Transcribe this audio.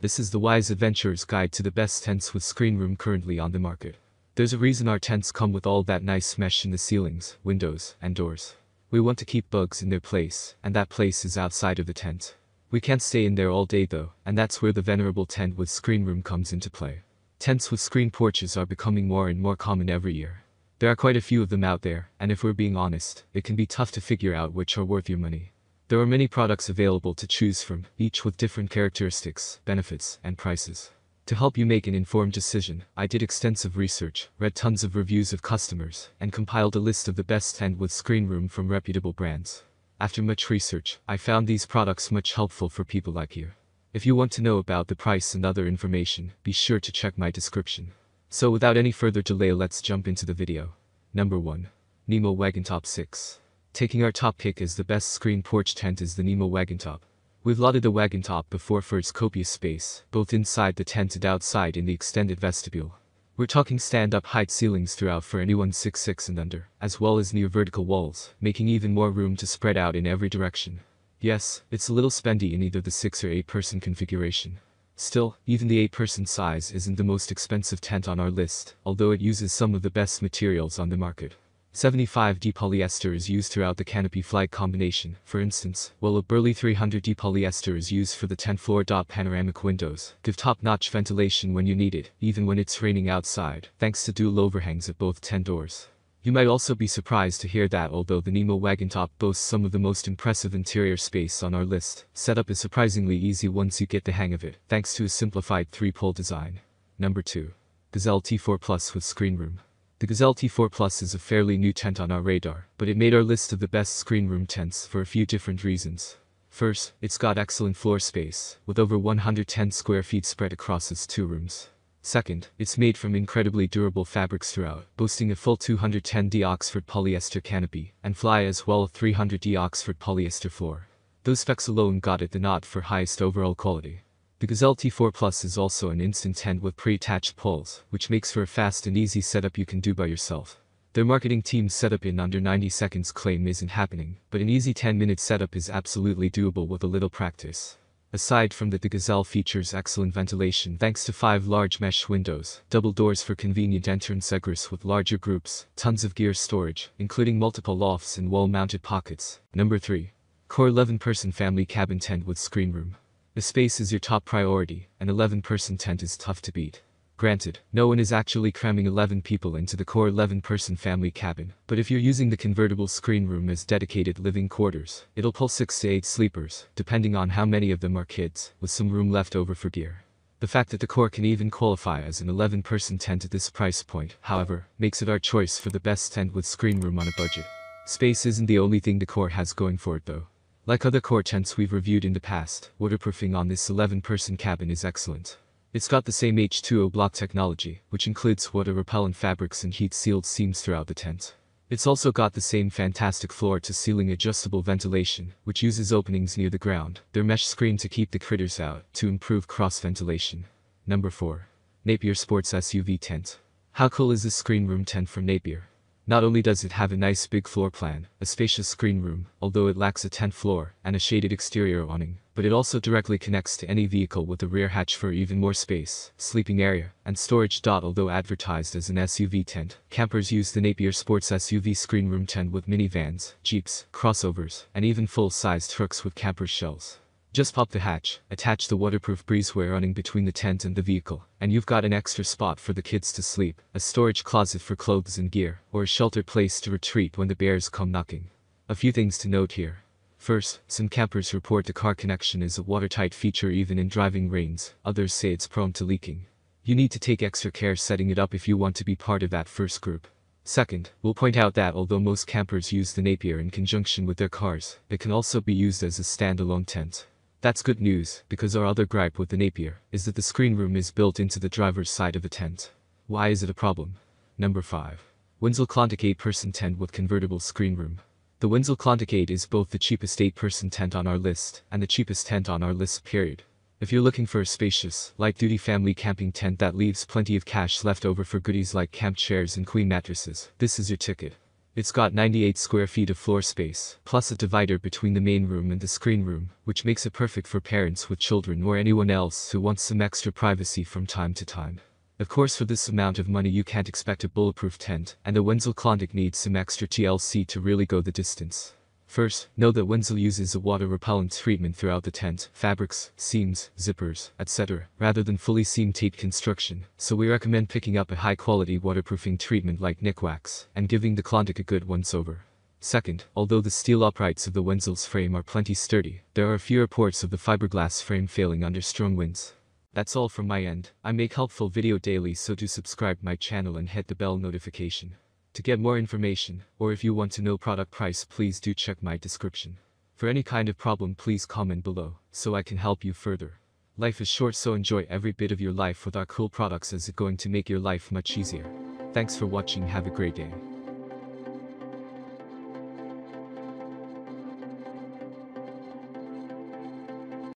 This is the Wise Adventurer's guide to the best tents with screen room currently on the market. There's a reason our tents come with all that nice mesh in the ceilings, windows, and doors. We want to keep bugs in their place, and that place is outside of the tent. We can't stay in there all day though, and that's where the venerable tent with screen room comes into play. Tents with screen porches are becoming more and more common every year. There are quite a few of them out there, and if we're being honest, it can be tough to figure out which are worth your money. There are many products available to choose from, each with different characteristics, benefits, and prices. To help you make an informed decision, I did extensive research, read tons of reviews of customers, and compiled a list of the best tent with screen room from reputable brands. After much research, I found these products much helpful for people like you. If you want to know about the price and other information, be sure to check my description. So without any further delay, let's jump into the video. Number 1. Nemo Wagontop 6. Taking our top pick as the best screen porch tent is the Nemo Wagontop. We've lauded the Wagontop before for its copious space, both inside the tent and outside in the extended vestibule. We're talking stand-up height ceilings throughout for anyone 6'6" and under, as well as near vertical walls, making even more room to spread out in every direction. Yes, it's a little spendy in either the 6 or 8 person configuration. Still, even the 8 person size isn't the most expensive tent on our list, although it uses some of the best materials on the market. 75D polyester is used throughout the canopy flight combination, for instance, while a burly 300D polyester is used for the tent floor. Panoramic windows give top-notch ventilation when you need it, even when it's raining outside, thanks to dual overhangs at both tent doors. You might also be surprised to hear that although the Nemo Wagontop boasts some of the most impressive interior space on our list, setup is surprisingly easy once you get the hang of it, thanks to a simplified 3-pole design. Number 2. Gazelle T4 Plus with screen room. The Gazelle T4 Plus is a fairly new tent on our radar, but it made our list of the best screen room tents for a few different reasons. First, it's got excellent floor space, with over 110 square feet spread across its two rooms. Second, it's made from incredibly durable fabrics throughout, boasting a full 210D Oxford polyester canopy, and fly as well a 300D Oxford polyester floor. Those specs alone got it the nod for highest overall quality. The Gazelle T4 Plus is also an instant tent with pre-attached poles, which makes for a fast and easy setup you can do by yourself. Their marketing team's setup in under 90 seconds claim isn't happening, but an easy 10-minute setup is absolutely doable with a little practice. Aside from that, the Gazelle features excellent ventilation thanks to 5 large mesh windows, double doors for convenient entrance egress with larger groups, tons of gear storage, including multiple lofts and wall-mounted pockets. Number 3. Core 11 Person Family Cabin Tent with Screen Room. The space is your top priority, an 11-person tent is tough to beat. Granted, no one is actually cramming 11 people into the Core 11 Person Family Cabin, but if you're using the convertible screen room as dedicated living quarters, it'll pull 6 to 8 sleepers, depending on how many of them are kids, with some room left over for gear. The fact that the Core can even qualify as an 11-person tent at this price point, however, makes it our choice for the best tent with screen room on a budget. Space isn't the only thing the Core has going for it though. Like other Core tents we've reviewed in the past, waterproofing on this 11-person cabin is excellent. It's got the same H2O block technology, which includes water-repellent fabrics and heat-sealed seams throughout the tent. It's also got the same fantastic floor-to-ceiling adjustable ventilation, which uses openings near the ground, their mesh screen to keep the critters out, to improve cross-ventilation. Number 4. Napier Sportz SUV Tent. How cool is this screen room tent from Napier? Not only does it have a nice big floor plan, a spacious screen room, although it lacks a tent floor and a shaded exterior awning, but it also directly connects to any vehicle with a rear hatch for even more space, sleeping area, and storage. Although advertised as an SUV tent, campers use the Napier Sportz SUV screen room tent with minivans, jeeps, crossovers, and even full-sized trucks with camper shells. Just pop the hatch, attach the waterproof breezeway awning between the tent and the vehicle, and you've got an extra spot for the kids to sleep, a storage closet for clothes and gear, or a shelter place to retreat when the bears come knocking. A few things to note here. First, some campers report the car connection is a watertight feature even in driving rains, others say it's prone to leaking. You need to take extra care setting it up if you want to be part of that first group. Second, we'll point out that although most campers use the Napier in conjunction with their cars, it can also be used as a standalone tent. That's good news, because our other gripe with the Napier is that the screen room is built into the driver's side of the tent. Why is it a problem? Number 5. Wenzel Klondike 8 Person Tent with Convertible Screen Room. The Wenzel Klondike 8 is both the cheapest 8-person tent on our list, and the cheapest tent on our list period. If you're looking for a spacious, light-duty family camping tent that leaves plenty of cash left over for goodies like camp chairs and queen mattresses, this is your ticket. It's got 98 square feet of floor space, plus a divider between the main room and the screen room, which makes it perfect for parents with children or anyone else who wants some extra privacy from time to time. Of course, for this amount of money you can't expect a bulletproof tent, and the Wenzel Klondike needs some extra TLC to really go the distance. First, know that Wenzel uses a water-repellent treatment throughout the tent, fabrics, seams, zippers, etc., rather than fully seam-taped construction, so we recommend picking up a high-quality waterproofing treatment like Nikwax, and giving the Klondike a good once-over. Second, although the steel uprights of the Wenzel's frame are plenty sturdy, there are few reports of the fiberglass frame failing under strong winds. That's all from my end. I make helpful video daily, so do subscribe my channel and hit the bell notification. To get more information, or if you want to know product price, please do check my description. For any kind of problem, please comment below, so I can help you further. Life is short, so enjoy every bit of your life with our cool products, as it's going to make your life much easier. Thanks for watching, have a great day.